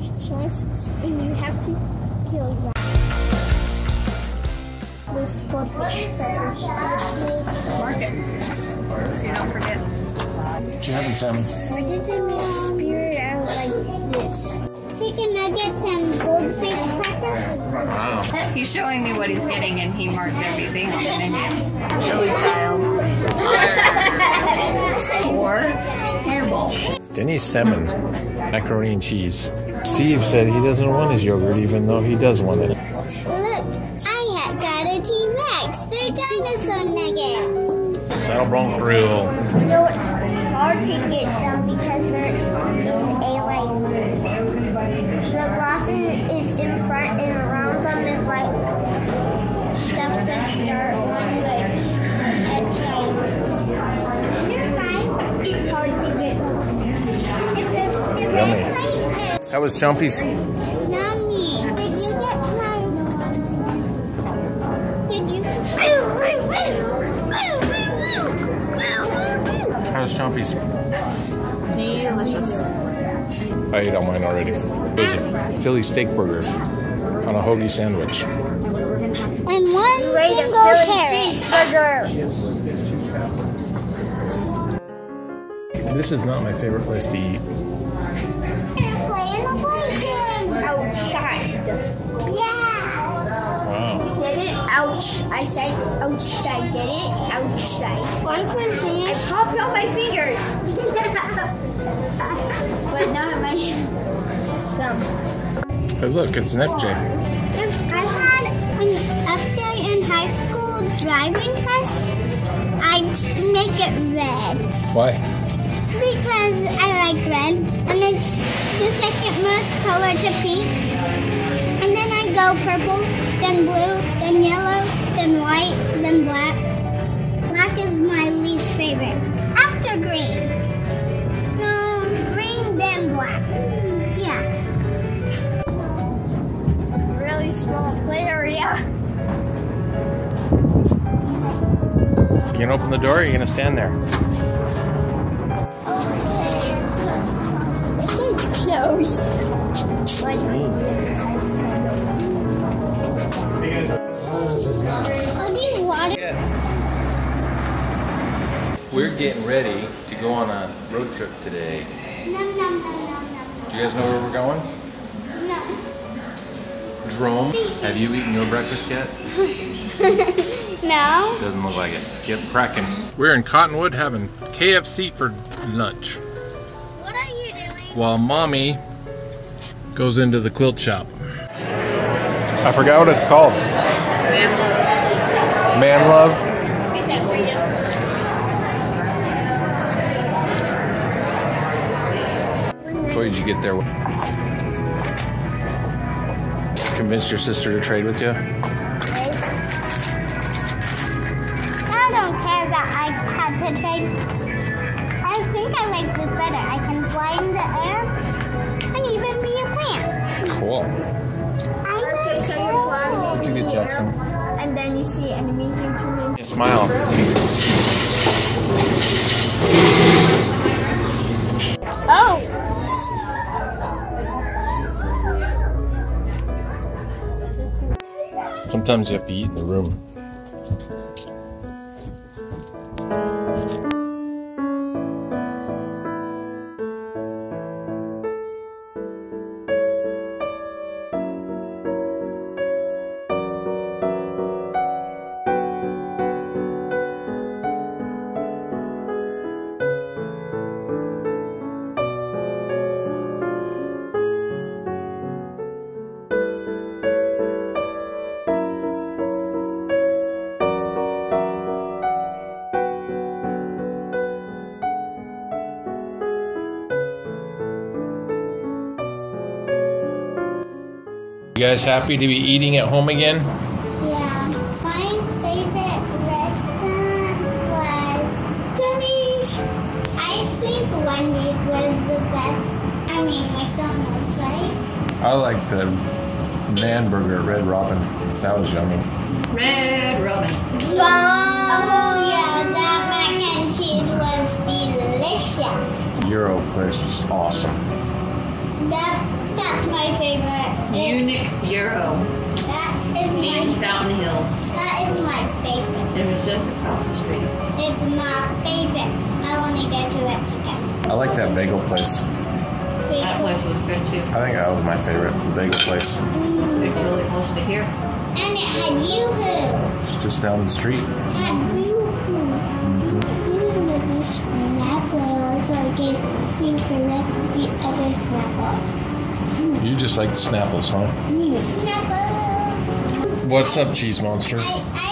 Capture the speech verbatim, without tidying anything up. huge chests and you have to kill them. This goldfish feathers. Mark it, so you don't forget. What you having, Sammy? Why did they make a spirit out like this? Chicken nuggets and goldfish crackers? Wow. He's showing me what he's getting and he marked everything on the menu. Silly child. Or hairball. Denny's salmon, macaroni and cheese. Steve said he doesn't want his yogurt, even though he does want it. Look, I have got a T-Rex. They're dinosaur nuggets. Saddlebone grill. You know, it's hard to get some because they're in a like room. The frosting is in front and around them is like stuff to start one with. Okay. It's hard to get. Yummy. That was Chompy's. Yummy. Did you get my one? Did you? That was Chompy's. Delicious. I ate all mine already. It was a Philly steak burger on a hoagie sandwich. And one single carrot. This is not my favorite place to eat. Outside. Yeah. Wow. Get it ouch. I said outside. Get it outside. One thing I popped out my fingers. But not my thumb. Hey, look, it's an F J. I had an F J in high school driving test. I'd make it red. Why? Because I like red, and it's the second most color to pink, and then I go purple, then blue, then yellow, then white, then black. Black is my least favorite. After green. No, green, then black. Yeah. It's a really small play area. You can open the door, or you're going to stand there. Closed. We're getting ready to go on a road trip today. No, no, no, no, no. Do you guys know where we're going? No. Jerome, have you eaten your breakfast yet? No. Doesn't look like it. Get cracking. We're in Cottonwood having K F C for lunch. While Mommy goes into the quilt shop. I forgot what it's called. Man Love. Man Love. What did you get there? Convinced your sister to trade with you? I don't care that I had to trade. I think I like this better. I can fly in the air and even be a plant. Cool. I like so What'd you get, Jackson? And then you see enemies and humans. Yeah, smile. Oh! Sometimes you have to eat in the room. You guys happy to be eating at home again? Yeah. My favorite restaurant was Jimmy's. I think Wendy's was the best. I mean, McDonald's, right? I like the man burger at Red Robin. That was yummy. Red Robin. Oh, yeah. That mac and cheese was delicious. Euro place was awesome. That, that's my Munich Euro. That is means my Fountain Hills. That is my favorite. It was just across the street. It's my favorite. I want to go to it again. I like that bagel place. Bagel. That place was good too. I think that was my favorite. The bagel place. Mm. It's really close to here. And it had Yoohoo. It's just down the street. It had Yoohoo. Mm-hmm. Snapples. So I gave me the rest of the other Snapples. You just like the Snapples, huh? Snapples! What's up, Cheese Monster? I, I